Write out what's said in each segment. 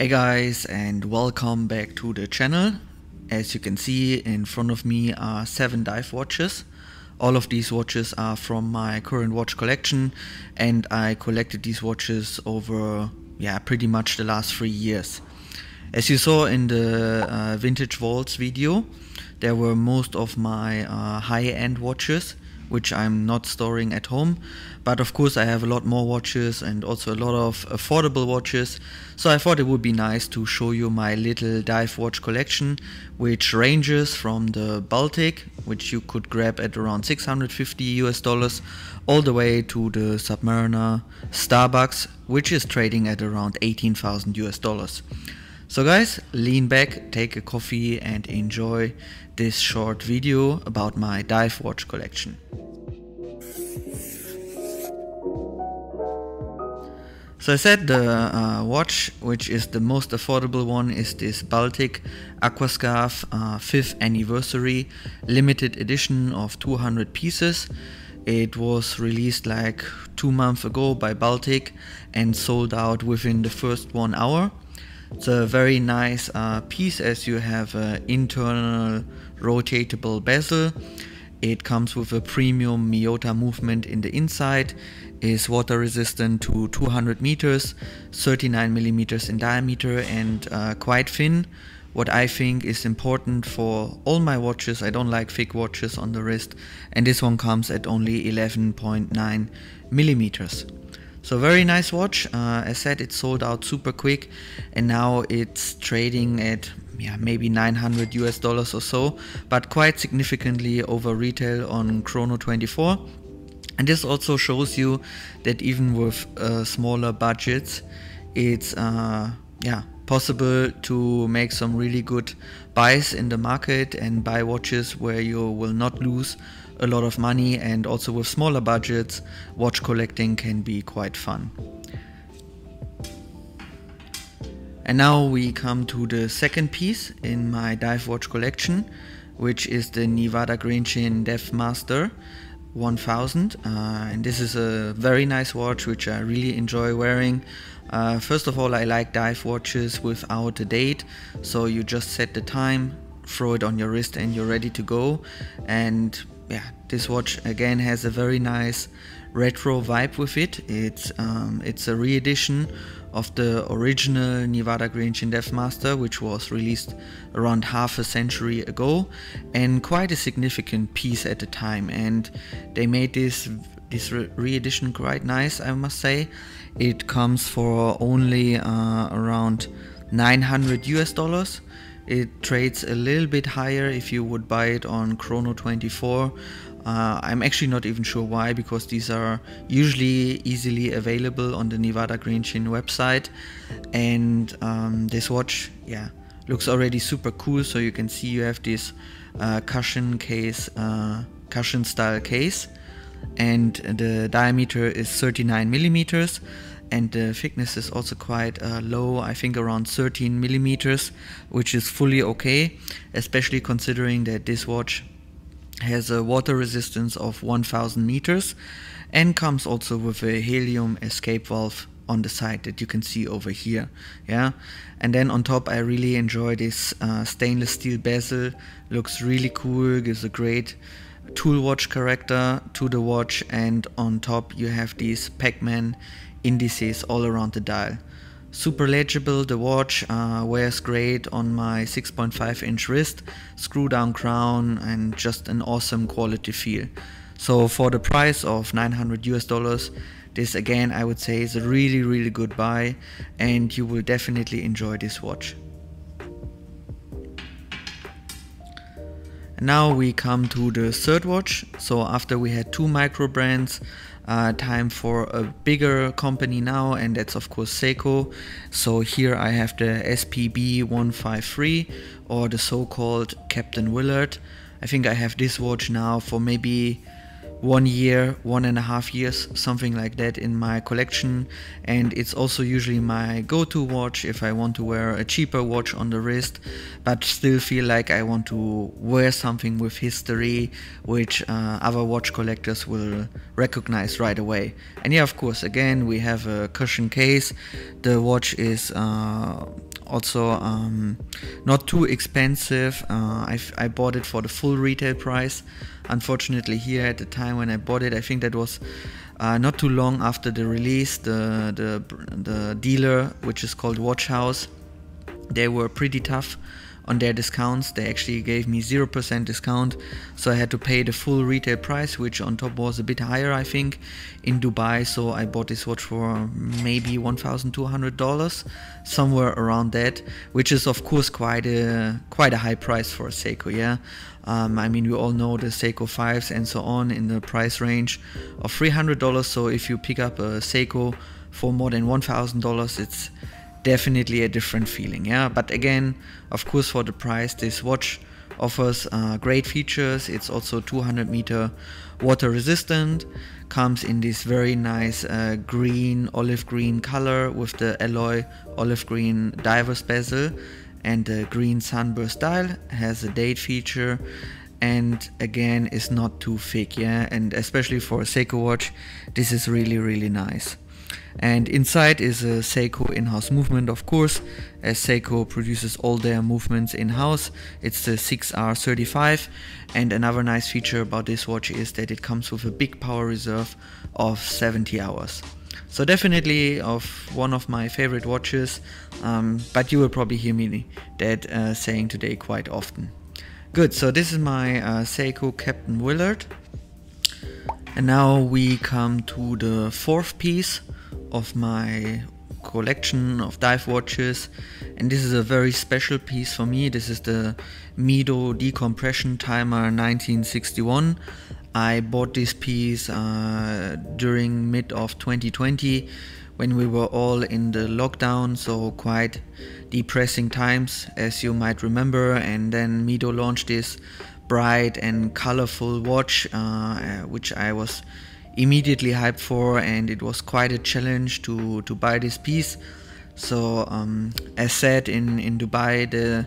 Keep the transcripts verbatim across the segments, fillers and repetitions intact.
Hey guys, and welcome back to the channel. As you can see in front of me are seven dive watches. All of these watches are from my current watch collection, and I collected these watches over yeah pretty much the last three years. As you saw in the uh, vintage vaults video, there were most of my uh, high-end watches which I'm not storing at home, but of course I have a lot more watches and also a lot of affordable watches, so I thought it would be nice to show you my little dive watch collection, which ranges from the Baltic, which you could grab at around six hundred fifty US dollars, all the way to the Submariner Starbucks, which is trading at around eighteen thousand US dollars. So guys, lean back, take a coffee and enjoy this short video about my dive watch collection. So I said the uh, watch, which is the most affordable one, is this Baltic Aquascaphe uh, fifth anniversary limited edition of two hundred pieces. It was released like two months ago by Baltic and sold out within the first one hour. It's a very nice uh, piece, as you have an internal rotatable bezel. It comes with a premium Miyota movement in the inside, is water resistant to two hundred meters, thirty-nine millimeters in diameter, and uh, quite thin. What I think is important for all my watches, I don't like thick watches on the wrist, and this one comes at only eleven point nine millimeters. So very nice watch. uh, as said, it sold out super quick and now it's trading at yeah, maybe nine hundred US dollars or so, but quite significantly over retail on Chrono twenty-four. And this also shows you that even with uh, smaller budgets, it's uh, yeah possible to make some really good buys in the market and buy watches where you will not lose a lot of money, and also with smaller budgets, watch collecting can be quite fun. And now we come to the second piece in my dive watch collection, which is the Nivada Grenchen Depthmaster one thousand, uh, and this is a very nice watch which I really enjoy wearing. Uh, first of all, I like dive watches without a date, so you just set the time, throw it on your wrist and you're ready to go. And yeah, this watch again has a very nice retro vibe with it. It's um, it's a re-edition of the original Nivada Grenchen Depthmaster, which was released around half a century ago, and quite a significant piece at the time. And they made this this re-edition quite nice, I must say. It comes for only uh, around nine hundred US dollars. It trades a little bit higher if you would buy it on Chrono twenty-four. Uh, I'm actually not even sure why, because these are usually easily available on the Nivada Grenchen website. And um, this watch, yeah, looks already super cool. So you can see you have this uh, cushion case, uh, cushion style case, and the diameter is thirty-nine millimeters. And the thickness is also quite uh, low, I think around thirteen millimeters, which is fully okay, especially considering that this watch has a water resistance of one thousand meters and comes also with a helium escape valve on the side that you can see over here. Yeah, and then on top I really enjoy this uh, stainless steel bezel. Looks really cool, gives a great tool watch character to the watch, and on top you have these Pac-Man indices all around the dial. Super legible, the watch uh, wears great on my six point five inch wrist, screw down crown, and just an awesome quality feel. So for the price of nine hundred US dollars, this again I would say is a really really good buy, and you will definitely enjoy this watch. And now we come to the third watch. So after we had two micro brands, Uh, time for a bigger company now, and that's of course Seiko. So here I have the S P B one fifty-three, or the so-called Captain Willard. I think I have this watch now for maybe one year, one and a half years, something like that in my collection. And it's also usually my go-to watch if I want to wear a cheaper watch on the wrist, but still feel like I want to wear something with history, which uh, other watch collectors will recognize right away. And yeah, of course, again, we have a cushion case. The watch is uh, also um, not too expensive. Uh, I've, I bought it for the full retail price. Unfortunately, here at the time when I bought it, I think that was uh, not too long after the release, the, the, the dealer, which is called Watch House, they were pretty tough on their discounts. They actually gave me zero percent discount, so I had to pay the full retail price, which on top was a bit higher, I think, in Dubai. So I bought this watch for maybe one thousand two hundred dollars, somewhere around that, which is of course quite a quite a high price for a Seiko. Yeah, um, I mean, we all know the Seiko fives and so on in the price range of three hundred dollars. So if you pick up a Seiko for more than one thousand dollars, it's definitely a different feeling. Yeah, but again, of course, for the price, this watch offers uh, great features. It's also two hundred meter water resistant, comes in this very nice uh, green, olive green color with the alloy olive green diver's bezel and the green sunburst dial, has a date feature, and again is not too thick. Yeah, and especially for a Seiko watch, this is really really nice. And inside is a Seiko in-house movement, of course, as Seiko produces all their movements in-house. It's the six R thirty-five. And another nice feature about this watch is that it comes with a big power reserve of seventy hours. So definitely of one of my favorite watches, um, but you will probably hear me that uh, saying today quite often. Good, so this is my uh, Seiko Captain Willard. And now we come to the fourth piece of my collection of dive watches, and this is a very special piece for me. This is the Mido decompression timer nineteen sixty-one. I bought this piece uh, during mid of twenty twenty when we were all in the lockdown, so quite depressing times, as you might remember. And then Mido launched this bright and colorful watch, uh, which I was immediately hyped for, and it was quite a challenge to to buy this piece. So um, as said, in in Dubai the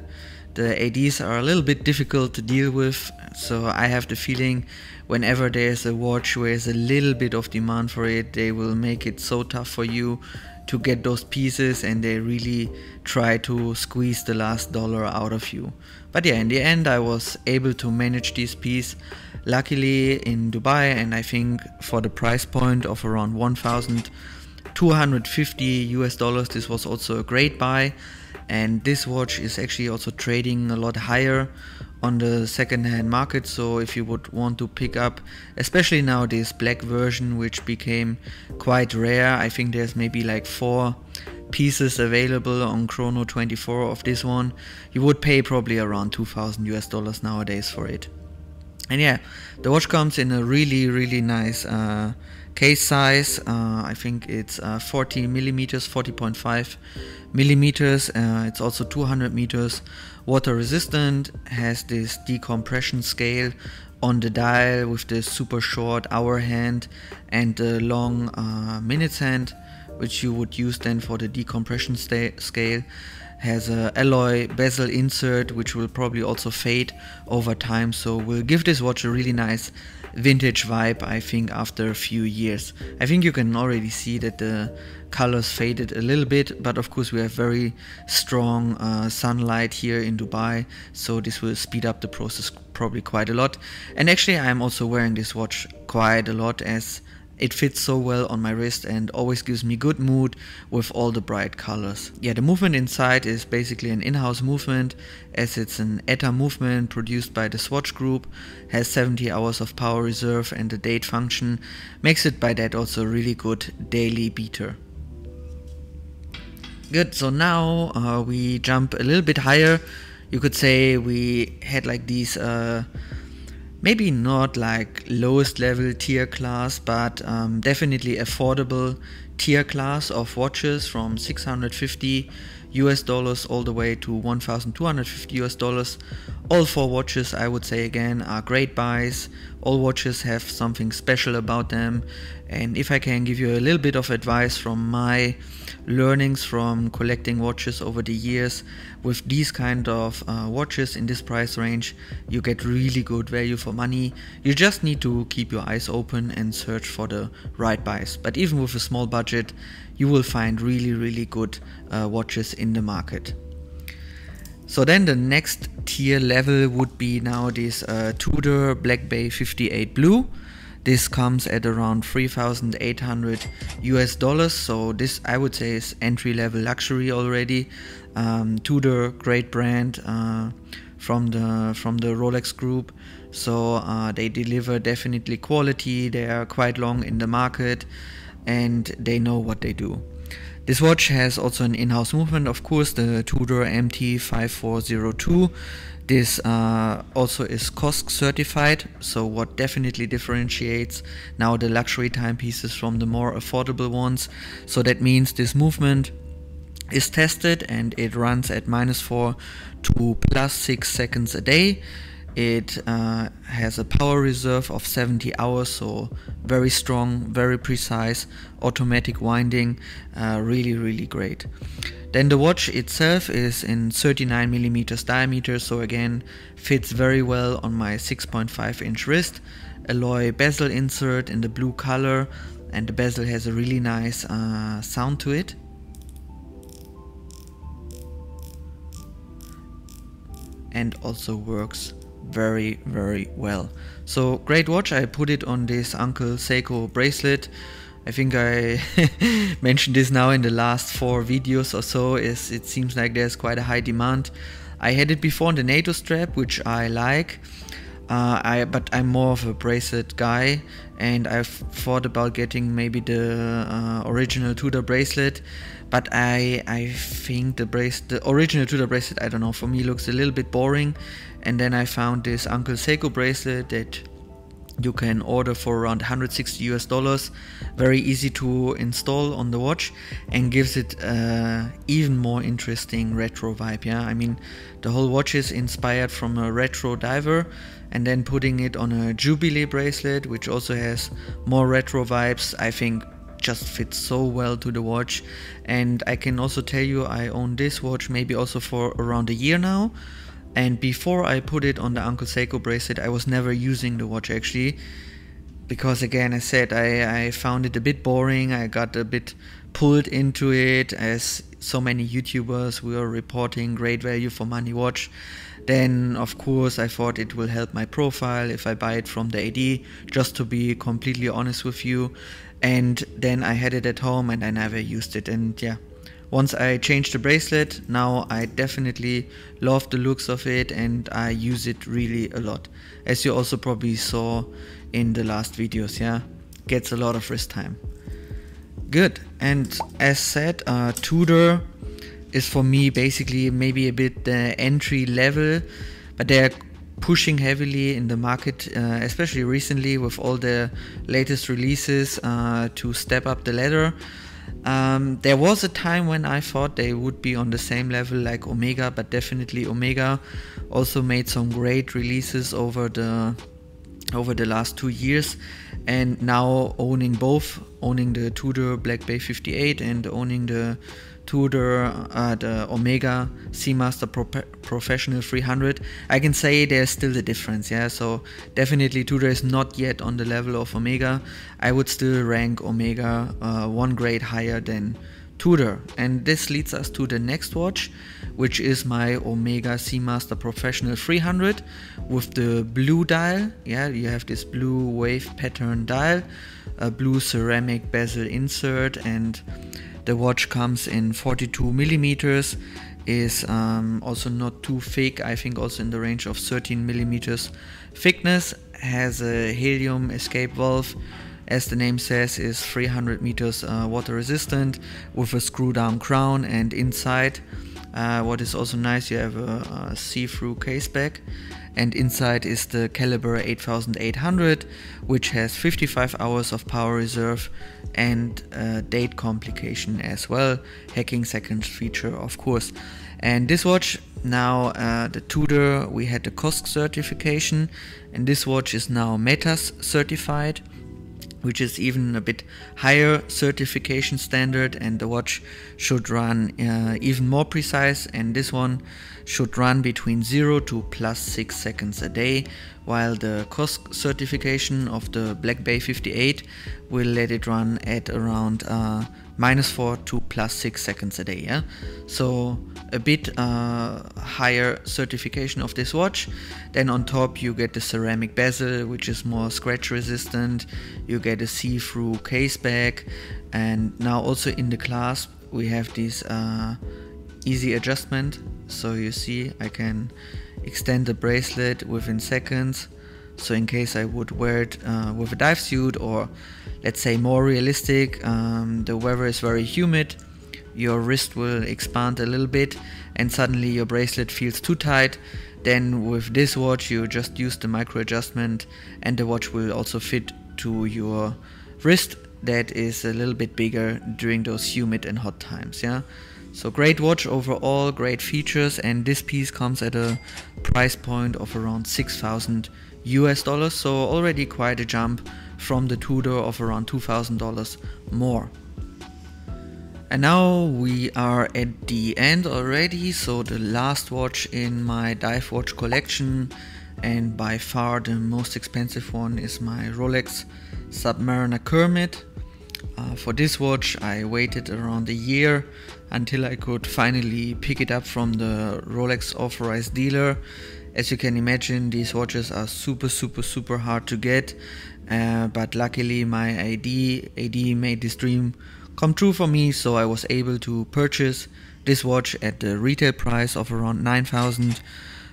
the A Ds are a little bit difficult to deal with, so I have the feeling whenever there's a watch where there's a little bit of demand for it, they will make it so tough for you to get those pieces, and they really try to squeeze the last dollar out of you. But yeah, in the end I was able to manage this piece luckily in Dubai, and I think for the price point of around one thousand two hundred fifty US dollars, this was also a great buy. And this watch is actually also trading a lot higher on the second-hand market, so if you would want to pick up, especially now, this black version, which became quite rare, I think there's maybe like four pieces available on Chrono twenty-four of this one, you would pay probably around two thousand US dollars nowadays for it. And yeah, the watch comes in a really really nice uh, case size. uh, I think it's uh, forty millimeters, forty point five millimeters. Uh, it's also two hundred meters water resistant, has this decompression scale on the dial with the super short hour hand and the long uh, minutes hand, which you would use then for the decompression scale. Has a alloy bezel insert, which will probably also fade over time, so will give this watch a really nice vintage vibe, I think, after a few years. I think you can already see that the colors faded a little bit, but of course we have very strong uh, sunlight here in Dubai, so this will speed up the process probably quite a lot. And actually I'm also wearing this watch quite a lot, as it fits so well on my wrist and always gives me good mood with all the bright colors. Yeah, the movement inside is basically an in-house movement, as it's an E T A movement produced by the Swatch Group, has seventy hours of power reserve, and the date function makes it by that also a really good daily beater. Good, so now uh, we jump a little bit higher. You could say we had like these uh, maybe not like lowest level tier class, but um, definitely affordable tier class of watches from 650 U S dollars all the way to one thousand two hundred fifty U S dollars. All four watches, I would say again, are great buys. All watches have something special about them. And if I can give you a little bit of advice from my learnings from collecting watches over the years, with these kind of uh, watches in this price range, you get really good value for money. You just need to keep your eyes open and search for the right buys. But even with a small budget, you will find really, really good uh, watches in the market. So then the next tier level would be now this uh, Tudor Black Bay fifty-eight Blue. This comes at around three thousand eight hundred U S dollars, so this I would say is entry level luxury already. Um, Tudor, great brand uh, from the from the Rolex Group, so uh, they deliver definitely quality. They are quite long in the market, and they know what they do. This watch has also an in-house movement, of course, the Tudor M T five four zero two. This uh, also is C O S C certified, so what definitely differentiates now the luxury timepieces from the more affordable ones. So that means this movement is tested and it runs at minus four to plus six seconds a day. It uh, has a power reserve of seventy hours, so very strong, very precise, automatic winding, uh, really, really great. Then the watch itself is in thirty-nine millimeters diameter, so again, fits very well on my six point five inch wrist. Alloy bezel insert in the blue color, and the bezel has a really nice uh, sound to it. And also works very, very well. So great watch. I put it on this Uncle Seiko bracelet. I think I mentioned this now in the last four videos or so, is it seems like there's quite a high demand. I had it before on the NATO strap, which I like, uh, I but I'm more of a bracelet guy, and I've thought about getting maybe the uh, original Tudor bracelet, but I I think the brace the original Tudor bracelet, I don't know, for me looks a little bit boring. And then I found this Uncle Seiko bracelet that you can order for around one hundred sixty U S dollars, very easy to install on the watch, and gives it uh, even more interesting retro vibe. Yeah, I mean, the whole watch is inspired from a retro diver, and then putting it on a Jubilee bracelet, which also has more retro vibes, I think just fits so well to the watch. And I can also tell you, I own this watch maybe also for around a year now. And before I put it on the Uncle Seiko bracelet, I was never using the watch actually, because again, I said I, I found it a bit boring. I got a bit pulled into it, as so many YouTubers were reporting great value for money watch. Then of course I thought it will help my profile if I buy it from the A D, just to be completely honest with you. And then I had it at home and I never used it, and yeah. Once I changed the bracelet, now I definitely love the looks of it and I use it really a lot. As you also probably saw in the last videos, yeah, gets a lot of wrist time. Good, and as said, uh, Tudor is for me basically maybe a bit the entry level, but they are pushing heavily in the market, uh, especially recently with all the latest releases uh, to step up the ladder. Um, there was a time when I thought they would be on the same level like Omega, but definitely Omega also made some great releases over the over the last two years, and now owning both, owning the Tudor Black Bay fifty-eight and owning the Tudor, uh, the Omega Seamaster Pro Professional three hundred, I can say there's still a difference, yeah. So definitely Tudor is not yet on the level of Omega. I would still rank Omega uh, one grade higher than Tudor. And this leads us to the next watch, which is my Omega Seamaster Professional three hundred with the blue dial. Yeah, you have this blue wave pattern dial, a blue ceramic bezel insert, and the watch comes in forty-two millimeters, is um, also not too thick, I think also in the range of thirteen millimeters thickness, has a helium escape valve, as the name says, is three hundred meters uh, water resistant, with a screw down crown, and inside Uh, what is also nice, you have a, a see-through case back, and inside is the Calibre eighty-eight hundred, which has fifty-five hours of power reserve and uh, date complication as well, hacking seconds feature of course. And this watch now, uh, the Tudor, we had the C O S C certification, and this watch is now METAS certified, which is even a bit higher certification standard, and the watch should run uh, even more precise, and this one should run between zero to plus six seconds a day, while the C O S C certification of the Black Bay fifty-eight will let it run at around uh, minus four to plus six seconds a day. Yeah? So a bit uh, higher certification of this watch. Then on top you get the ceramic bezel, which is more scratch resistant. You get a see-through case back, and now also in the clasp we have this uh, easy adjustment. So you see I can extend the bracelet within seconds. So in case I would wear it uh, with a dive suit, or let's say more realistic, um, the weather is very humid, your wrist will expand a little bit and suddenly your bracelet feels too tight, then with this watch you just use the micro adjustment and the watch will also fit to your wrist that is a little bit bigger during those humid and hot times. Yeah. So great watch overall, great features, and this piece comes at a price point of around six thousand U S dollars, so already quite a jump from the Tudor of around two thousand dollars more. And now we are at the end already, so the last watch in my dive watch collection, and by far the most expensive one, is my Rolex Submariner Kermit. Uh, for this watch I waited around a year until I could finally pick it up from the Rolex authorized dealer. As you can imagine, these watches are super super super hard to get, uh, but luckily my A D, A D made this dream come true for me, so I was able to purchase this watch at the retail price of around nine thousand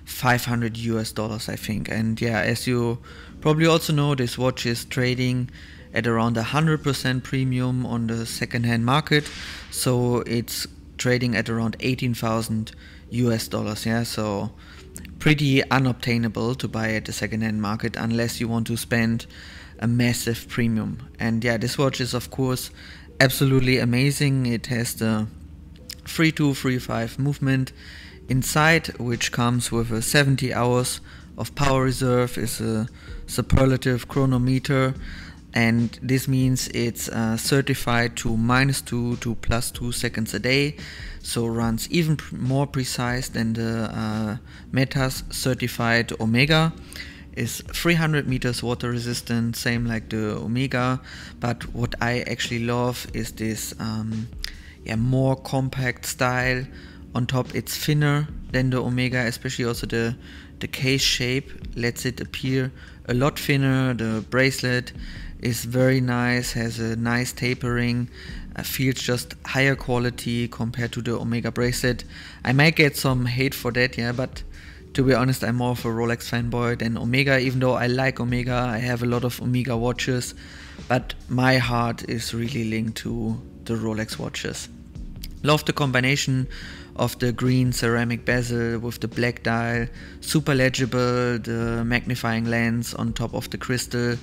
five hundred U S dollars I think. And yeah, as you probably also know, this watch is trading at around one hundred percent premium on the second-hand market, so it's trading at around eighteen thousand U S dollars, yeah, so pretty unobtainable to buy at the second-hand market unless you want to spend a massive premium. And yeah, this watch is of course absolutely amazing. It has the three two three five movement inside, which comes with a seventy hours of power reserve, is a superlative chronometer, and this means it's uh, certified to minus two to plus two seconds a day, so runs even pr more precise than the uh, METAS certified Omega. Is three hundred meters water resistant, same like the Omega, but what I actually love is this um, yeah, more compact style. On top it's thinner than the Omega, especially also the, the case shape lets it appear a lot thinner. The bracelet is very nice, has a nice tapering, uh, feels just higher quality compared to the Omega bracelet. I might get some hate for that, yeah, but to be honest, I'm more of a Rolex fanboy than Omega, even though I like Omega, I have a lot of Omega watches, but my heart is really linked to the Rolex watches. Love the combination of the green ceramic bezel with the black dial, super legible, the magnifying lens on top of the crystal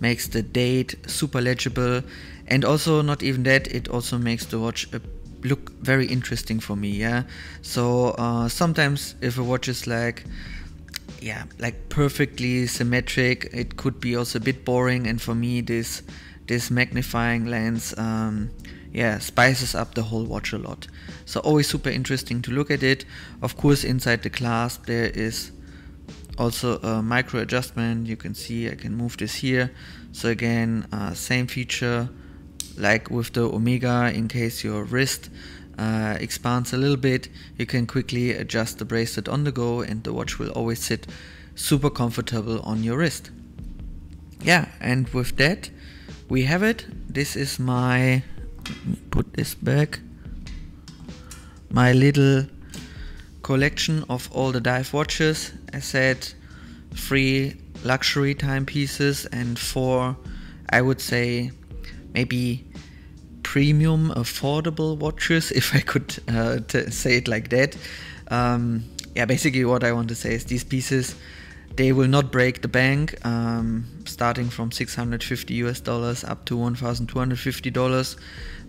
makes the date super legible, and also not even that, it also makes the watch a look very interesting for me. Yeah, so uh, sometimes if a watch is like yeah like perfectly symmetric, it could be also a bit boring, and for me this this magnifying lens um, yeah spices up the whole watch a lot, so always super interesting to look at it. Of course inside the clasp there is also a micro adjustment, you can see I can move this here, so again uh, same feature like with the Omega. In case your wrist uh, expands a little bit, you can quickly adjust the bracelet on the go and the watch will always sit super comfortable on your wrist. Yeah, and with that we have it. This is my, let me put this back, my little collection of all the dive watches. I said three luxury timepieces and four, I would say, maybe premium, affordable watches, if I could uh, t say it like that. Um, yeah, basically what I want to say is these pieces, they will not break the bank, um, starting from six hundred fifty US dollars up to one thousand two hundred fifty dollars,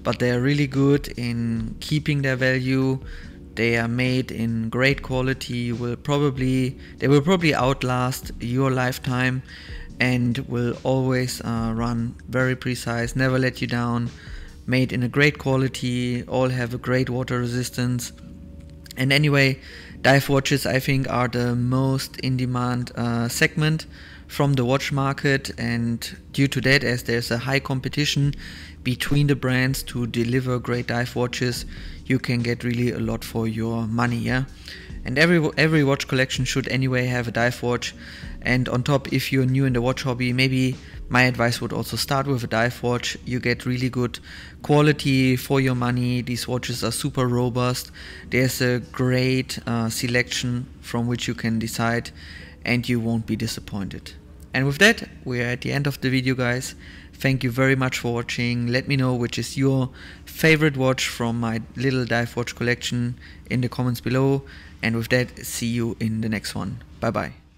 but they are really good in keeping their value. They are made in great quality, will probably they will probably outlast your lifetime and will always uh, run very precise, never let you down, made in a great quality, all have a great water resistance. And anyway, dive watches I think are the most in-demand uh, segment from the watch market, and due to that, as there's a high competition between the brands to deliver great dive watches, you can get really a lot for your money, yeah. And every every watch collection should anyway have a dive watch. And on top, if you're new in the watch hobby, maybe my advice would also start with a dive watch. You get really good quality for your money. These watches are super robust. There's a great uh, selection from which you can decide, and you won't be disappointed. And with that, we are at the end of the video, guys. Thank you very much for watching. Let me know which is your favorite watch from my little dive watch collection in the comments below. And with that, see you in the next one. Bye bye.